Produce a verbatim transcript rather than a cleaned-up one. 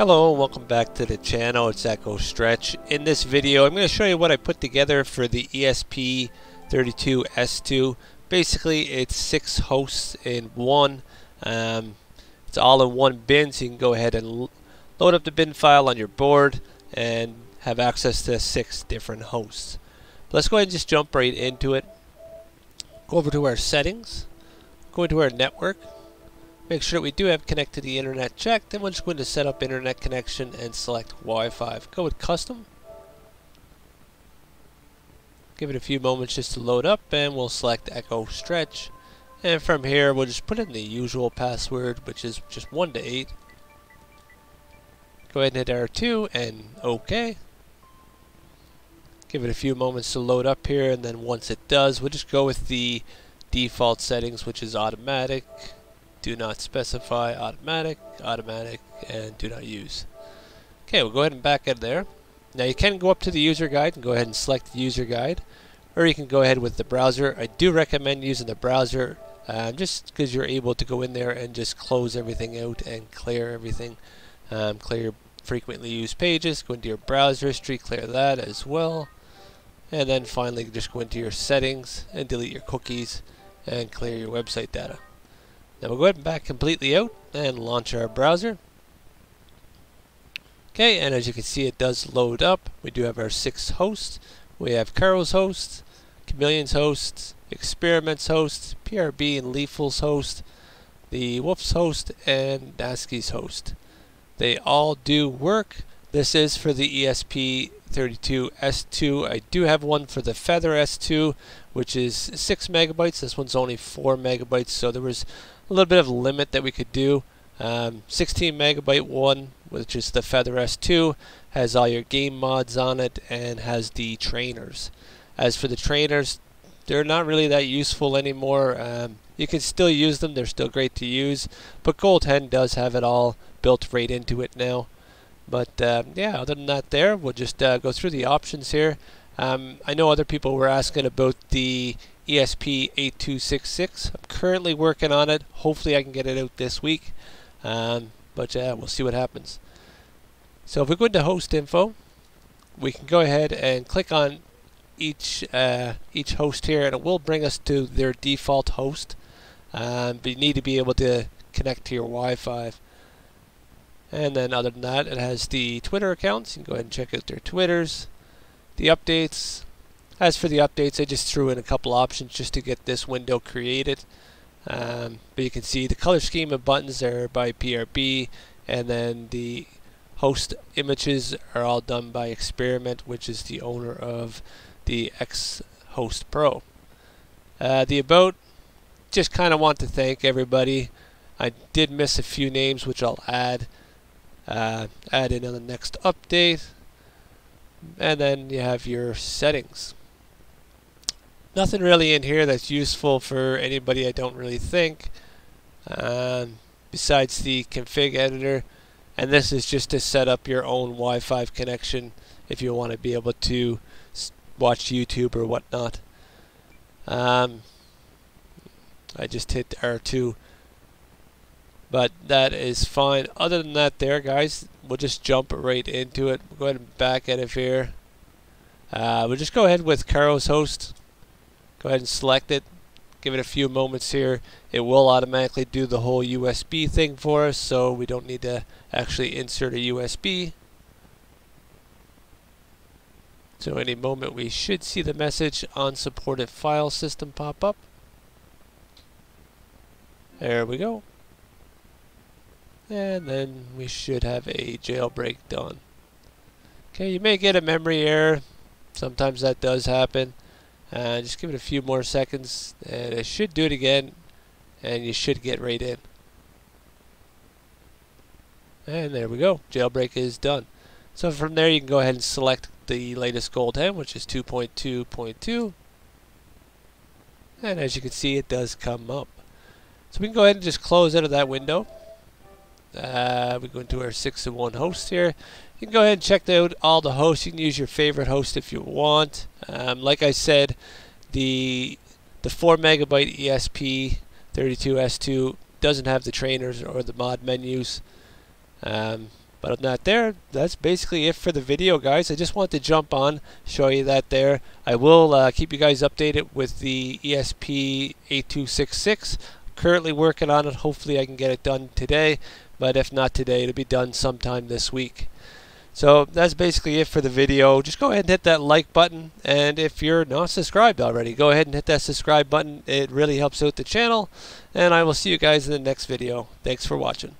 Hello, welcome back to the channel. It's Echo Stretch. In this video, I'm going to show you what I put together for the E S P thirty-two S two. Basically, it's six hosts in one. Um, it's all in one bin, so you can go ahead and load up the bin file on your board and have access to six different hosts. But let's go ahead and just jump right into it. Go over to our settings, go into our network. Make sure that we do have connect to the internet checked, then we're just going to set up internet connection and select Wi-Fi. Go with custom. Give it a few moments just to load up and we'll select Echo Stretch. And from here we'll just put in the usual password, which is just one to eight. Go ahead and hit R two and OK. Give it a few moments to load up here, and then once it does, we'll just go with the default settings, which is automatic. Do not specify, automatic, automatic, and do not use. Okay, we'll go ahead and back out of there. Now you can go up to the user guide and go ahead and select the user guide, or you can go ahead with the browser. I do recommend using the browser um, just because you're able to go in there and just close everything out and clear everything. Um, clear your frequently used pages, go into your browser history, clear that as well. And then finally just go into your settings and delete your cookies and clear your website data. Now we'll go ahead and back completely out and launch our browser. Okay, and as you can see, it does load up. We do have our six hosts. We have Carol's hosts, Chameleon's hosts, Experiment's hosts, P R B and Leaful's host, the Wolf's host, and Nasky's host. They all do work. This is for the E S P thirty-two S two. I do have one for the Feather S two, which is six megabytes. This one's only four megabytes, so there was a little bit of a limit that we could do. Um, sixteen megabyte one, which is the Feather S two, has all your game mods on it and has the trainers. As for the trainers, they're not really that useful anymore. Um, you can still use them, they're still great to use, but GoldHEN does have it all built right into it now. But um, yeah, other than that there, we'll just uh, go through the options here. Um, I know other people were asking about the E S P eighty-two sixty-six. I'm currently working on it. Hopefully I can get it out this week. Um, but yeah, we'll see what happens. So if we go into host info, we can go ahead and click on each uh, each host here, and it will bring us to their default host. Um, but you need to be able to connect to your Wi-Fi. And then other than that, it has the Twitter accounts. You can go ahead and check out their Twitters, the updates. As for the updates, I just threw in a couple options just to get this window created. Um, but you can see the color scheme of buttons are by P R B, and then the host images are all done by Experiment, which is the owner of the X Host Pro. Uh, the About, just kind of want to thank everybody. I did miss a few names, which I'll add, uh, add in on the next update. And then you have your settings. Nothing really in here that's useful for anybody, I don't really think, um, besides the config editor. And this is just to set up your own Wi-Fi connection if you want to be able to s watch YouTube or whatnot. Um, I just hit R two, but that is fine. Other than that there, guys, we'll just jump right into it. We'll go ahead and back out of here. Uh, we'll just go ahead with Carol's host. Go ahead and select it. Give it a few moments here. It will automatically do the whole U S B thing for us, so we don't need to actually insert a U S B. So any moment we should see the message unsupported file system pop up. There we go. And then we should have a jailbreak done. Okay, you may get a memory error. Sometimes that does happen. Uh, just give it a few more seconds and it should do it again, and you should get right in. And there we go, jailbreak is done. So from there you can go ahead and select the latest GoldHEN, which is two point two point two, and as you can see it does come up. So we can go ahead and just close out of that window. Uh, we go into our six in one host here. You can go ahead and check out all the hosts. You can use your favorite host if you want. Um, like I said, the the four megabyte E S P thirty-two S two doesn't have the trainers or the mod menus. Um, But I'm not there. That's basically it for the video, guys. I just want to jump on, show you that there. I will uh, keep you guys updated with the E S P eight two six six. Currently working on it. Hopefully I can get it done today, but if not today, it'll be done sometime this week. So that's basically it for the video. Just go ahead and hit that like button, and if you're not subscribed already, go ahead and hit that subscribe button. It really helps out the channel, and I will see you guys in the next video. Thanks for watching.